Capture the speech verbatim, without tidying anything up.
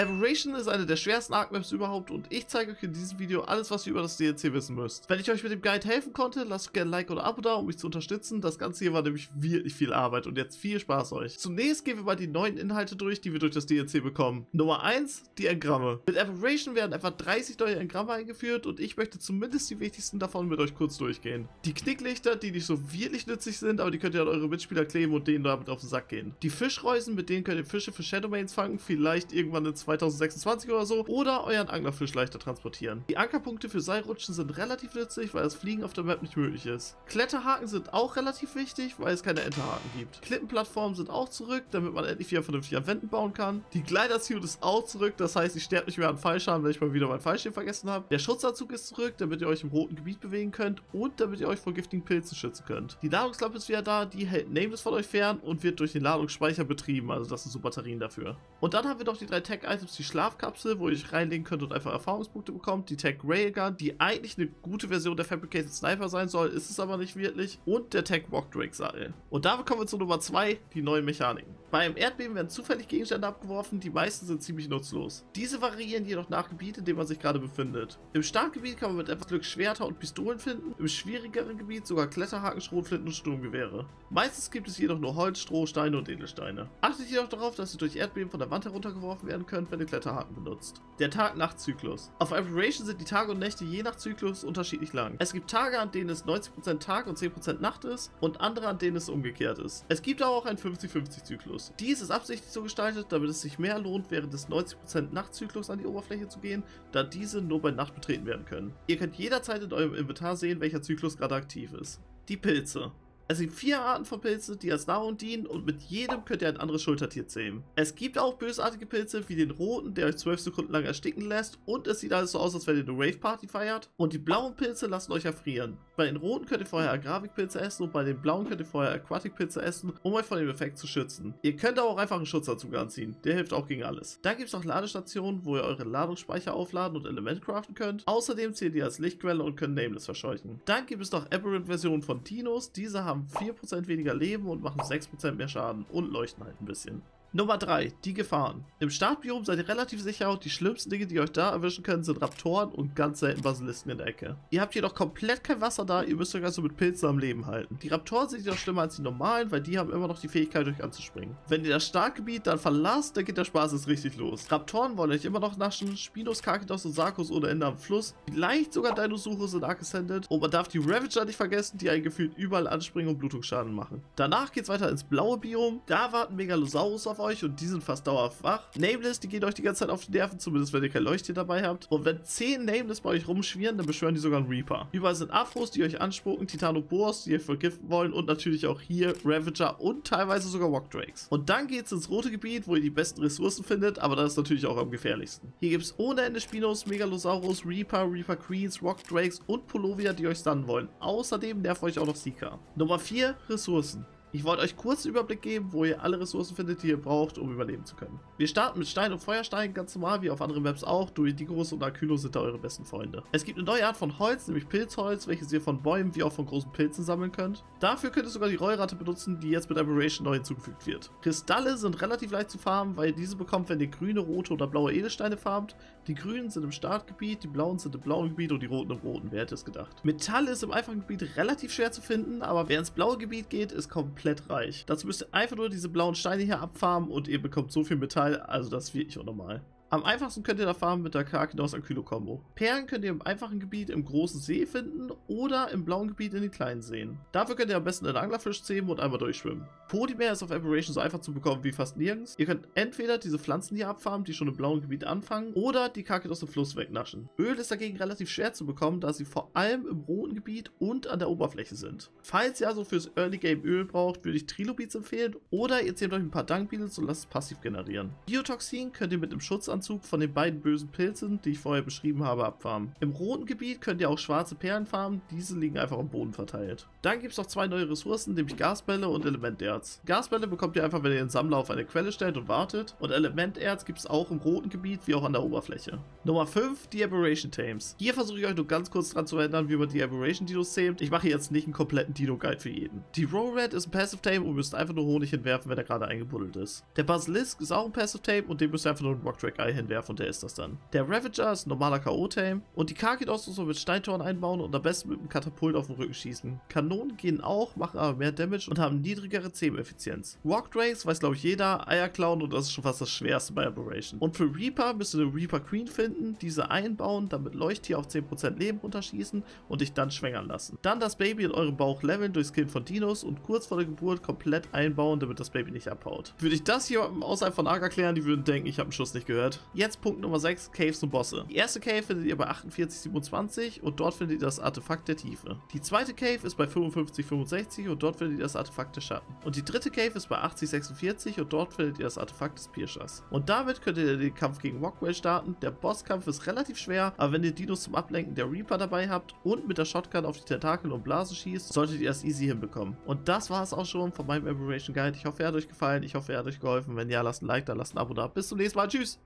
Aberration ist eine der schwersten Arc Maps überhaupt und ich zeige euch in diesem Video alles, was ihr über das D L C wissen müsst. Wenn ich euch mit dem Guide helfen konnte, lasst gerne ein Like oder Abo da, um mich zu unterstützen. Das Ganze hier war nämlich wirklich viel Arbeit und jetzt viel Spaß euch. Zunächst gehen wir mal die neuen Inhalte durch, die wir durch das D L C bekommen. Nummer eins, die Engramme. Mit Aberration werden etwa dreißig neue Engramme eingeführt und ich möchte zumindest die wichtigsten davon mit euch kurz durchgehen. Die Knicklichter, die nicht so wirklich nützlich sind, aber die könnt ihr an eure Mitspieler kleben und denen damit auf den Sack gehen. Die Fischreusen, mit denen könnt ihr Fische für Shadowmains fangen, vielleicht irgendwann in zweitausendsechsundzwanzig oder so, oder euren Anglerfisch leichter transportieren. Die Ankerpunkte für Seilrutschen sind relativ nützlich, weil das Fliegen auf der Map nicht möglich ist. Kletterhaken sind auch relativ wichtig, weil es keine Enterhaken gibt. Klippenplattformen sind auch zurück, damit man endlich wieder vernünftig an Wänden bauen kann. Die Gleiterziehung ist auch zurück, das heißt, ich sterbe nicht mehr an Fallschirm, wenn ich mal wieder meinen Fallschirm vergessen habe. Der Schutzanzug ist zurück, damit ihr euch im roten Gebiet bewegen könnt und damit ihr euch vor giftigen Pilzen schützen könnt. Die Ladungslampe ist wieder da, die hält Nameless von euch fern und wird durch den Ladungsspeicher betrieben, also das sind so Batterien dafür. Und dann haben wir noch die drei Tech-Items, die Schlafkapsel, wo ihr euch reinlegen könnt und einfach Erfahrungspunkte bekommt, die Tech Railgun, die eigentlich eine gute Version der Fabricated Sniper sein soll, ist es aber nicht wirklich, und der Tech Rock Drakes Sattel. Und damit kommen wir zu Nummer zwei, die neuen Mechaniken. Beim Erdbeben werden zufällig Gegenstände abgeworfen, die meisten sind ziemlich nutzlos. Diese variieren jedoch nach Gebiet, in dem man sich gerade befindet. Im Startgebiet kann man mit etwas Glück Schwerter und Pistolen finden, im schwierigeren Gebiet sogar Kletterhaken, Schrotflinten und Sturmgewehre. Meistens gibt es jedoch nur Holz, Stroh, Steine und Edelsteine. Achtet jedoch darauf, dass ihr durch Erdbeben von der Wand heruntergeworfen werden könnt, wenn ihr Kletterhaken benutzt. Der Tag-Nacht-Zyklus. Auf Aberration sind die Tage und Nächte je nach Zyklus unterschiedlich lang. Es gibt Tage, an denen es neunzig Prozent Tag und zehn Prozent Nacht ist und andere, an denen es umgekehrt ist. Es gibt aber auch einen fünfzig fünfzig Zyklus. Dies ist absichtlich so gestaltet, damit es sich mehr lohnt, während des neunzig Prozent Nachtzyklus an die Oberfläche zu gehen, da diese nur bei Nacht betreten werden können. Ihr könnt jederzeit in eurem Inventar sehen, welcher Zyklus gerade aktiv ist. Die Pilze. Es gibt vier Arten von Pilzen, die als Nahrung dienen und mit jedem könnt ihr ein anderes Schultertier zähmen. Es gibt auch bösartige Pilze wie den roten, der euch zwölf Sekunden lang ersticken lässt und es sieht alles so aus, als wenn ihr eine Rave-Party feiert, und die blauen Pilze lassen euch erfrieren. Bei den roten könnt ihr vorher Agravikpilze essen und bei den blauen könnt ihr vorher Aquatikpilze essen, um euch von dem Effekt zu schützen. Ihr könnt aber auch einfach einen Schutzanzug anziehen, der hilft auch gegen alles. Dann gibt es noch Ladestationen, wo ihr eure Ladungsspeicher aufladen und Elemente craften könnt. Außerdem zählt ihr als Lichtquelle und könnt Nameless verscheuchen. Dann gibt es noch Aberrant-Versionen von Dinos, diese haben vier Prozent weniger Leben und machen sechs Prozent mehr Schaden und leuchten halt ein bisschen. Nummer drei, die Gefahren. Im Startbiom seid ihr relativ sicher und die schlimmsten Dinge, die euch da erwischen können, sind Raptoren und ganz selten Basilisten in der Ecke. Ihr habt jedoch komplett kein Wasser da, ihr müsst euch also mit Pilzen am Leben halten. Die Raptoren sind jedoch schlimmer als die normalen, weil die haben immer noch die Fähigkeit, euch anzuspringen. Wenn ihr das Startgebiet dann verlasst, dann geht der Spaß jetzt richtig los. Raptoren wollen euch immer noch naschen, Spinos, Kakitos und Sarkos ohne Ende am Fluss, vielleicht sogar Dinosuchos sind Arc Ascended und man darf die Ravager nicht vergessen, die einen gefühlt überall anspringen und Blutungsschaden machen. Danach geht's weiter ins blaue Biom, da warten Megalosaurus auf euch und die sind fast dauerhaft wach. Nameless, die gehen euch die ganze Zeit auf die Nerven, zumindest wenn ihr kein Leuchttier dabei habt. Und wenn zehn Nameless bei euch rumschwirren, dann beschwören die sogar einen Reaper. Überall sind Afros, die euch anspucken, Titanoboas, die ihr vergiften wollen und natürlich auch hier Ravager und teilweise sogar Rock Drakes. Und dann geht's ins rote Gebiet, wo ihr die besten Ressourcen findet, aber das ist natürlich auch am gefährlichsten. Hier gibt's ohne Ende Spinos, Megalosaurus, Reaper, Reaper Queens, Rock Drakes und Polovia, die euch stunnen wollen. Außerdem nervt euch auch noch Seeker. Nummer vier, Ressourcen. Ich wollte euch kurz einen Überblick geben, wo ihr alle Ressourcen findet, die ihr braucht, um überleben zu können. Wir starten mit Stein und Feuerstein, ganz normal, wie auf anderen Maps auch. Duodiguros und Akylo sind da eure besten Freunde. Es gibt eine neue Art von Holz, nämlich Pilzholz, welches ihr von Bäumen wie auch von großen Pilzen sammeln könnt. Dafür könnt ihr sogar die Rollratte benutzen, die jetzt mit Aberration neu hinzugefügt wird. Kristalle sind relativ leicht zu farmen, weil ihr diese bekommt, wenn ihr grüne, rote oder blaue Edelsteine farmt. Die grünen sind im Startgebiet, die blauen sind im blauen Gebiet und die roten im roten, wer hätte es gedacht. Metall ist im einfachen Gebiet relativ schwer zu finden, aber wer ins blaue Gebiet geht, ist komplett reich. Dazu müsst ihr einfach nur diese blauen Steine hier abfarmen und ihr bekommt so viel Metall, also das ist wirklich unnormal. Am einfachsten könnt ihr da farmen mit der Kakinos-Akylo-Kombo. Perlen könnt ihr im einfachen Gebiet im großen See finden oder im blauen Gebiet in den kleinen Seen. Dafür könnt ihr am besten einen Anglerfisch zähmen und einmal durchschwimmen. Podibär ist auf Aberration so einfach zu bekommen wie fast nirgends. Ihr könnt entweder diese Pflanzen hier abfarmen, die schon im blauen Gebiet anfangen, oder die Kakinos im Fluss wegnaschen. Öl ist dagegen relativ schwer zu bekommen, da sie vor allem im roten Gebiet und an der Oberfläche sind. Falls ihr also fürs Early Game Öl braucht, würde ich Trilobites empfehlen oder ihr zähmt euch ein paar Dankbeetles und lasst es passiv generieren. Biotoxin könnt ihr mit dem Schutzanzug von den beiden bösen Pilzen, die ich vorher beschrieben habe, abfarmen. Im roten Gebiet könnt ihr auch schwarze Perlen farmen, diese liegen einfach am Boden verteilt. Dann gibt es noch zwei neue Ressourcen, nämlich Gasbälle und Elementerz. Gasbälle bekommt ihr einfach, wenn ihr den Sammler auf eine Quelle stellt und wartet, und Elementerz gibt es auch im roten Gebiet wie auch an der Oberfläche. Nummer fünf, die Aberration Tames. Hier versuche ich euch nur ganz kurz dran zu erinnern, wie man die Aberration Dinos tamt. Ich mache jetzt nicht einen kompletten Dino Guide für jeden. Die Rowrat ist ein Passive Tame und müsst einfach nur Honig hinwerfen, wenn er gerade eingebuddelt ist. Der Basilisk ist auch ein Passive Tame und den müsst ihr einfach nur einen Rock Drake einwerfen. Pfeil hinwerfen und der ist das dann. Der Ravager ist ein normaler K O-Tame und die K geht aus, muss man mit Steintoren einbauen und am besten mit einem Katapult auf den Rücken schießen. Kanonen gehen auch, machen aber mehr Damage und haben niedrigere C M-Effizienz. Rock Drakes weiß glaube ich jeder, Eier klauen und das ist schon fast das Schwerste bei Aberration. Und für Reaper müsst ihr eine Reaper Queen finden, diese einbauen, dann mit Leuchttier auf zehn Prozent Leben runterschießen und dich dann schwängern lassen. Dann das Baby in eurem Bauch leveln durch Skin von Dinos und kurz vor der Geburt komplett einbauen, damit das Baby nicht abhaut. Würde ich das jemandem außerhalb von Arc erklären, die würden denken, ich habe einen Schuss nicht gehört. Jetzt Punkt Nummer sechs, Caves und Bosse. Die erste Cave findet ihr bei achtundvierzig siebenundzwanzig und dort findet ihr das Artefakt der Tiefe. Die zweite Cave ist bei fünfundfünfzig fünfundsechzig und dort findet ihr das Artefakt der Schatten. Und die dritte Cave ist bei achtzig sechsundvierzig und dort findet ihr das Artefakt des Pirschers. Und damit könnt ihr den Kampf gegen Rockwell starten. Der Bosskampf ist relativ schwer, aber wenn ihr Dinos zum Ablenken der Reaper dabei habt und mit der Shotgun auf die Tentakel und Blasen schießt, solltet ihr das easy hinbekommen. Und das war es auch schon von meinem Aberration Guide. Ich hoffe, er hat euch gefallen. Ich hoffe, er hat euch geholfen. Wenn ja, lasst ein Like da, lasst ein Abo da. Bis zum nächsten Mal. Tschüss!